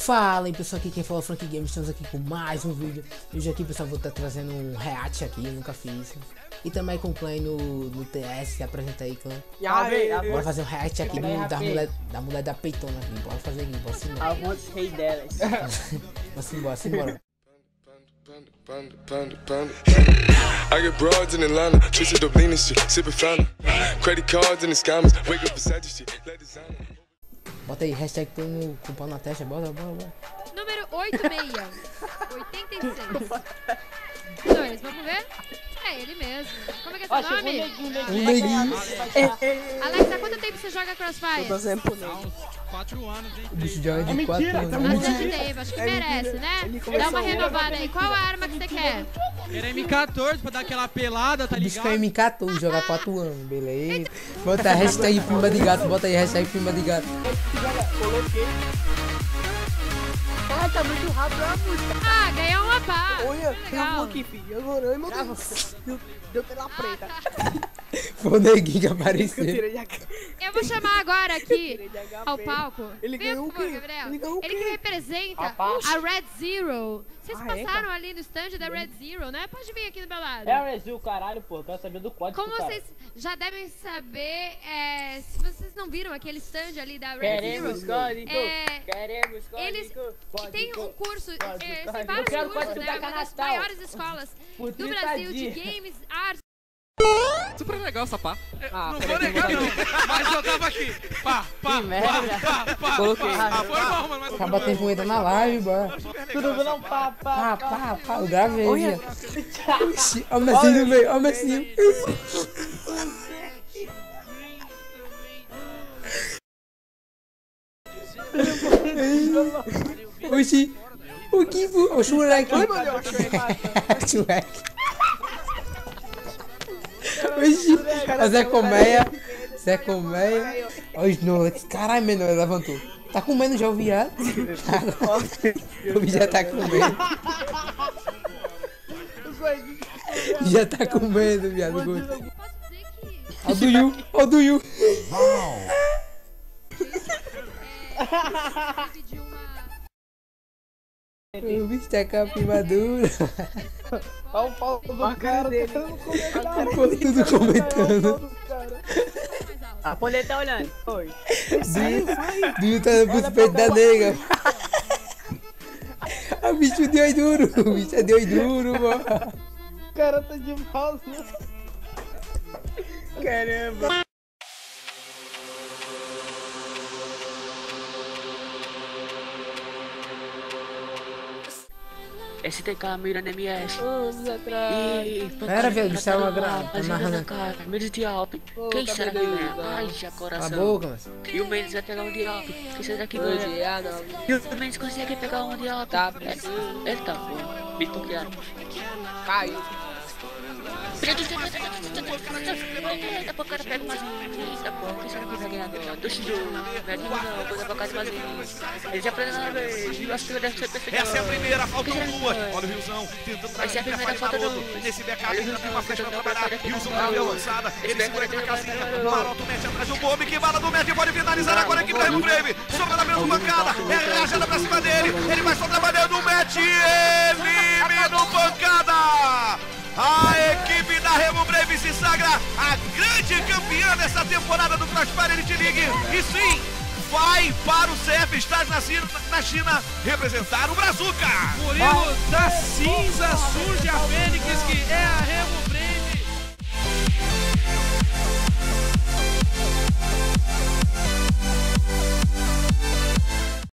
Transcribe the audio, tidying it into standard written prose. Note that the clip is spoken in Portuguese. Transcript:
Fala aí pessoal, aqui quem fala é o Frank Games, estamos aqui com mais um vídeo. Hoje aqui pessoal, vou estar trazendo um react aqui, eu nunca fiz. E também acompanho no TS, se apresenta aí clã. Bora fazer um react aqui da mulher da peitona aqui, bora fazer aqui, bora sim. Alguns reis delas. Bora sim, bora. I get broads in Atlanta, twisted up leaning shit, sipping fountain. Credit cards in the scammers, wake up beside you shit, let it sound. Bota aí, hashtag tem um cupom na testa, bora. Número 86. 2, vamos ver? É ele mesmo. Como é que é seu nome? Neguinho. Alexa, há quanto tempo você joga Crossfire? Tô sempre não. 4 anos, hein? É mentira, tá muito tempo, acho que merece, né? Dá uma renovada aí. Qual a arma que você quer? Era M14 pra dar aquela pelada, tá ligado? O bicho é M14, joga 4 anos, beleza? Bota a hashtag Pimba de Gato, bota aí hashtag Pimba de Gato. Coloquei. Ah, tá muito rápido a música. Ah, ganhou uma pá. Olha, acabou aqui, filho. Eu deu pela preta. Foi o neguinho que apareceu. Eu vou chamar agora aqui ao palco. Ele ganhou o quê? Ele que representa a Red Zero. Vocês passaram ali no stand da Red Zero, né? Pode vir aqui do meu lado. É a Red Zero, caralho, pô. Eu quero saber do código. Como vocês já devem saber, se vocês não viram aquele stand ali da Red Zero. Queremos código. Eles têm um curso, tem vários cursos, né? Uma das maiores escolas do Brasil de games, artes. Super legal essa pá. Não vou negar não, mas eu tava aqui. Pá. Coloquei. Foi mal, mano. Acaba tempo ainda na live, bora. Tudo bom, não? Pá. Eu gravei. Olha o Messinho, velho. Olha o Messinho. Oxi. O que foi? O Shurek. Shurek. O Zé Colmeia, olha os nuts, caralho, menor, levantou. Tá comendo já o viado? O bicho já tá comendo. Já tá comendo, viado. Ó do Yu, O bicho tá com a pimadura. Olha o pau do cara dele. Tudo comentando. A poleta tá olhando. Oi. Dudu tá no peito da nega. O bicho deu duro. Mano. O cara tá de pausa. Caramba. STK, MIRAN, MS. Pera, velho, isso é uma grava. Mendes de AWP. Quem será que ganha? Ai, já coração. E o Mendes vai pegar um de AWP. Quem será que ganha? E o Mendes consegue pegar um de AWP. Ele tá bom. Me toquearam. Caiu. Essa é a primeira, faltam duas. Olha o Rilzão tentando trazer a primeira falta do outro. Nesse backup, ele tem uma flecha pra trabalhar. Rilzão deu lançada, ele segura aqui na casinha. O Maroto mete atrás do bombe, que bala do Matt pode finalizar agora aqui pra Remo Brave. Sobra na mesma pancada, é rajada pra cima dele. Ele vai só trabalhando o Matt e eliminou pancada. A equipe da Remo Brave se sagra a grande campeã dessa temporada do Prosper Elite League. E sim, vai para o CF Stars na China representar o Brazuca. Murilo da cinza surge a Fênix, que é a Remo Brave.